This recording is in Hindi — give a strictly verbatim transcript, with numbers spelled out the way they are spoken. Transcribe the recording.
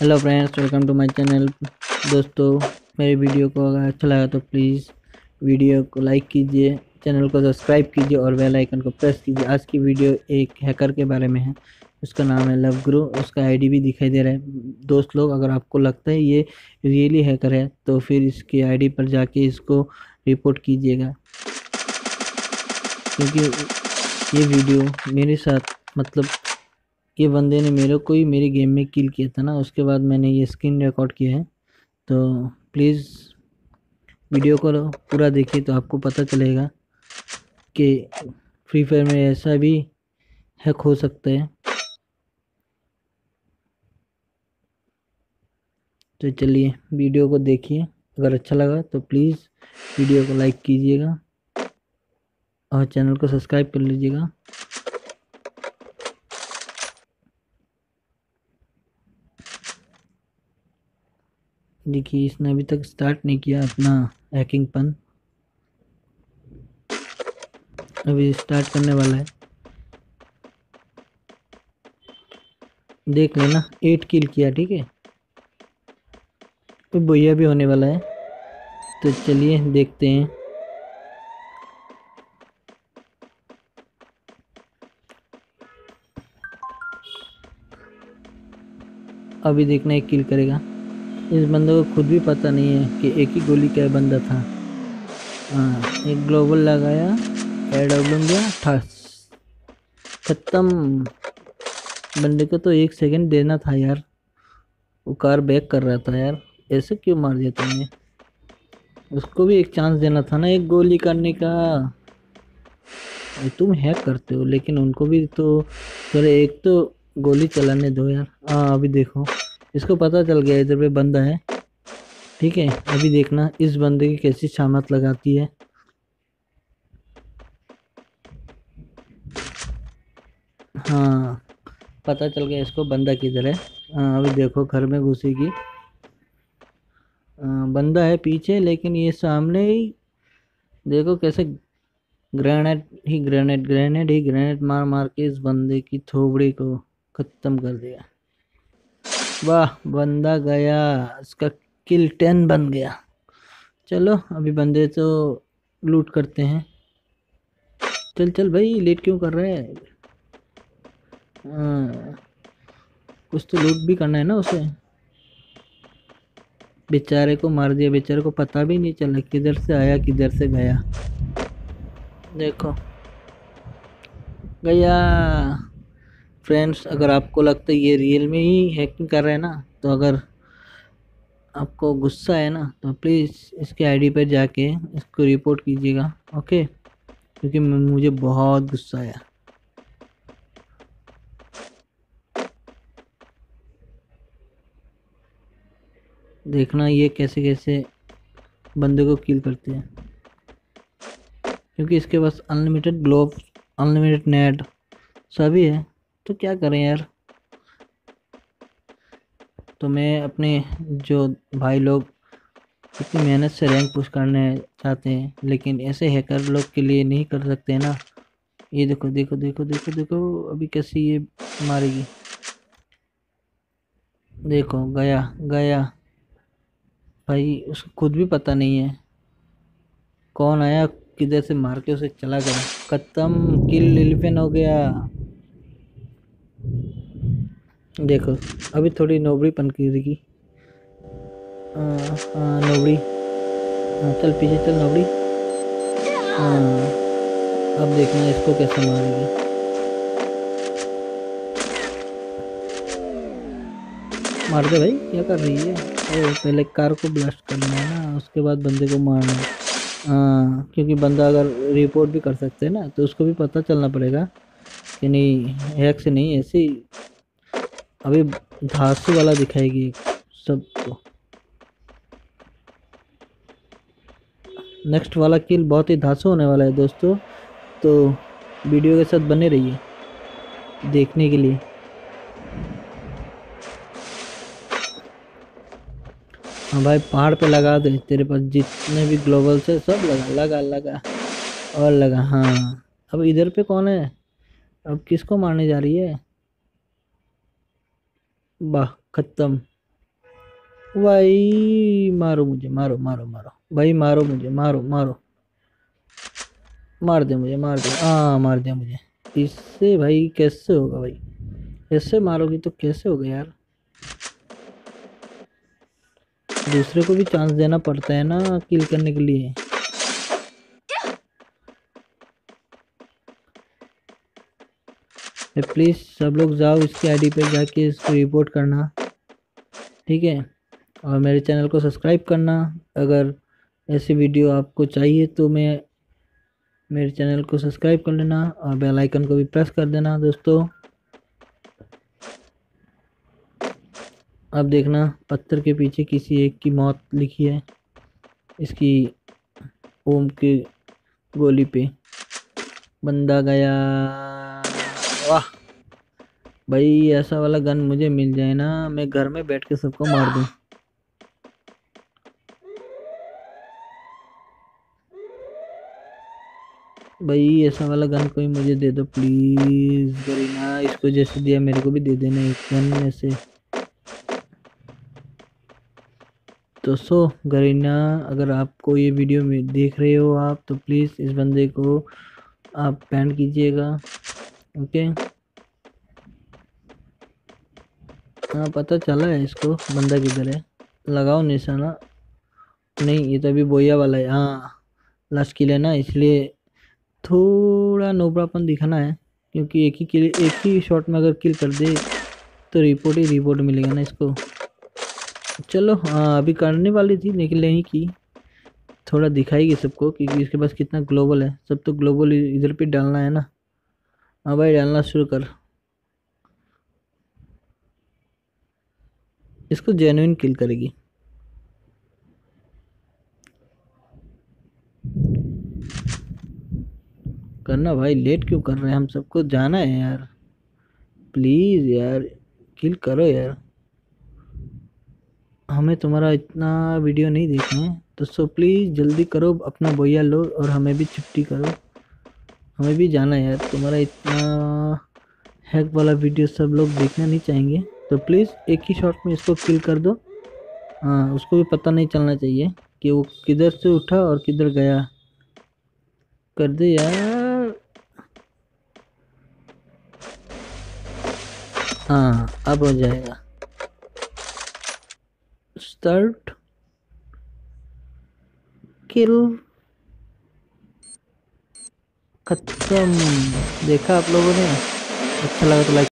Hello friends, welcome to my channel. दोस्तों, मेरे वीडियो को अगर अच्छा लगा तो प्लीज़ वीडियो को लाइक कीजिए, चैनल को सब्सक्राइब कीजिए और बेल आइकन को प्रेस कीजिए। आज की वीडियो एक हैकर के बारे में है, उसका नाम है लव गुरु। उसका आईडी भी दिखाई दे रहा है। दोस्त लोग, अगर आपको लगता है ये रियली हैकर है तो फिर इसके आईडी पर जाके इसको रिपोर्ट कीजिएगा, क्योंकि ये वीडियो मेरे साथ, मतलब ये बंदे ने मेरे को ही मेरे गेम में किल किया था ना, उसके बाद मैंने ये स्क्रीन रिकॉर्ड किया है। तो प्लीज़ वीडियो को पूरा देखिए तो आपको पता चलेगा कि फ्री फायर में ऐसा भी हैक हो सकता है। तो चलिए वीडियो को देखिए, अगर अच्छा लगा तो प्लीज़ वीडियो को लाइक कीजिएगा और चैनल को सब्सक्राइब कर लीजिएगा। देखिए, इसने अभी तक स्टार्ट नहीं किया अपना हैकिंग पन, अभी स्टार्ट करने वाला है। देख लेना, एट किल किया, ठीक है, तो भैया भी होने वाला है। तो चलिए देखते हैं। अभी देखना एक किल करेगा। इस बंदे को खुद भी पता नहीं है कि एक ही गोली का बंदा था। हाँ, एक ग्लोबल लगाया, एड ऑब्लम दिया, ठस खत्म। बंदे को तो एक सेकंड देना था यार, वो कार बैक कर रहा था यार, ऐसे क्यों मार दिया तुमने? उसको भी एक चांस देना था ना एक गोली करने का। तुम हैक करते हो लेकिन उनको भी तो थोड़ा, एक तो गोली चलाने दो यार। हाँ, अभी देखो, इसको पता चल गया इधर पे बंदा है, ठीक है। अभी देखना इस बंदे की कैसी शामत लगाती है। हाँ, पता चल गया इसको बंदा किधर है। हाँ, अभी देखो घर में घुसेगी। बंदा है पीछे, लेकिन ये सामने ही देखो कैसे ग्रेनेड ही ग्रेनेड ग्रेनेड ही ग्रेनेड मार मार के इस बंदे की थोबड़ी को ख़त्म कर दिया। वाह, बंदा गया, उसका किल टेन बन गया। चलो अभी बंदे तो लूट करते हैं। चल चल भाई, लेट क्यों कर रहा है? आ, कुछ तो लूट भी करना है ना उसे। बेचारे को मार दिया, बेचारे को पता भी नहीं चला किधर से आया किधर से गया। देखो गया। फ्रेंड्स, अगर आपको लगता है ये रियल में ही हैकिंग कर रहा है ना, तो अगर आपको गुस्सा है ना तो प्लीज़ इसके आईडी पर जाके इसको रिपोर्ट कीजिएगा, ओके, क्योंकि मुझे बहुत गुस्सा आया। देखना ये कैसे कैसे बंदे को किल करते हैं, क्योंकि इसके पास अनलिमिटेड ग्लोब, अनलिमिटेड नेट सभी है, तो क्या करें यार। तो मैं अपने जो भाई लोग इतनी मेहनत से रैंक पुश करने चाहते हैं, लेकिन ऐसे हैकर लोग के लिए नहीं कर सकते ना। ये देखो देखो देखो देखो देखो, अभी कैसे ये मारेगी। देखो गया गया भाई, उसको खुद भी पता नहीं है कौन आया किधर से, मार के उसे चला गया। खत्म, किल इलेवन हो गया। देखो अभी थोड़ी नोबड़ी पनकी, नोबड़ी, चल पीछे चल नोबड़ी। हाँ, अब देखना इसको कैसे मारेगी। मार दे भाई, क्या कर रही है? पहले कार को ब्लास्ट करना है ना, उसके बाद बंदे को मारना है। हाँ, क्योंकि बंदा अगर रिपोर्ट भी कर सकते हैं ना, तो उसको भी पता चलना पड़ेगा कि नहीं हैक से नहीं, ऐसे ही। अभी धांसू वाला दिखाएगी सबको। नेक्स्ट वाला किल बहुत ही धांसू होने वाला है दोस्तों, तो वीडियो के साथ बने रहिए देखने के लिए। हाँ भाई, पहाड़ पे लगा दे, तेरे पास जितने भी ग्लोबल्स है सब लगा लगा लगा और लगा। हाँ, अब इधर पे कौन है? अब किसको मारने जा रही है? वाह, खत्म। भाई मारो मुझे, मारो मारो मारो भाई, मारो मुझे, मारो मारो, मार दे मुझे, मार दे, हाँ मार दे मुझे। इससे भाई कैसे होगा भाई, ऐसे मारोगे तो कैसे होगा यार। दूसरे को भी चांस देना पड़ता है ना किल करने के लिए। प्लीज़ सब लोग जाओ इसकी आईडी पे जाके इसको रिपोर्ट करना, ठीक है। और मेरे चैनल को सब्सक्राइब करना अगर ऐसी वीडियो आपको चाहिए तो। मैं मेरे चैनल को सब्सक्राइब कर लेना और बेल आइकन को भी प्रेस कर देना दोस्तों। अब देखना पत्थर के पीछे किसी एक की मौत लिखी है इसकी ओम के गोली पे। बंदा गया, वाह भाई, ऐसा वाला गन मुझे मिल जाए ना, मैं घर में बैठ के सबको मार दूं। भाई ऐसा वाला गन कोई मुझे दे दो प्लीज़ गरीना, इसको जैसे दिया मेरे को भी दे देना एक गन ऐसे। तो सो गरीना, अगर आपको ये वीडियो में देख रहे हो आप तो प्लीज़ इस बंदे को आप बैंड कीजिएगा, ओके। हाँ पता चला है इसको, बंदा किधर है, लगाओ निशाना। नहीं ये तो अभी बोया वाला है, हाँ लास्ट किल है ना, इसलिए थोड़ा नोबरापन दिखाना है क्योंकि एक ही किल, एक ही शॉट में अगर किल कर दे तो रिपोर्ट ही रिपोर्ट मिलेगा ना इसको। चलो हाँ अभी करने वाली थी लेकिन नहीं की, थोड़ा दिखाएगी सबको क्योंकि इसके पास कितना ग्लोबल है। सब तो ग्लोबल इधर पे डालना है ना। हाँ भाई डालना शुरू कर। इसको जेन्युइन किल करेगी। करना भाई, लेट क्यों कर रहे हैं, हम सबको जाना है यार, प्लीज़ यार किल करो यार, हमें तुम्हारा इतना वीडियो नहीं देखना है। तो सो प्लीज़ जल्दी करो, अपना बोया लो और हमें भी छुट्टी करो, हमें भी जाना है यार। तुम्हारा इतना हैक वाला वीडियो सब लोग देखना नहीं चाहेंगे, तो प्लीज़ एक ही शॉट में इसको किल कर दो। हाँ उसको भी पता नहीं चलना चाहिए कि वो किधर से उठा और किधर गया। कर दे यार, हाँ अब हो जाएगा स्टार्ट किल, खत्म। देखा आप लोगों ने, अच्छा लगा तो लाइक